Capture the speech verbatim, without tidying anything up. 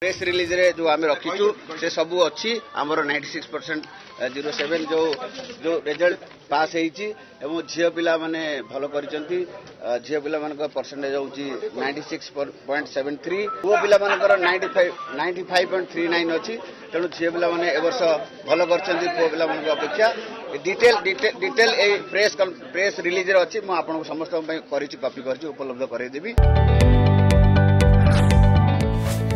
Press release रे जो आम रखीचु से सबू अच्छी आमर छियानबे परसेंट जीरो सेवेन जो जो रिजल्ट पास होती झील पिला मैंने भल कर झील पिला मान परसेंटेज हूँ छियानबे पॉइंट सात तीन पुओ पिला मानकर पचानबे पॉइंट तीन नौ अच्छी तेणु झील पिला मैंने एवर्ष भल कर पुओ पिला मान अपेक्षा detail detail a press press release रे अच्छी मुझे समस्त कॉपी करलब्ध करदेवी।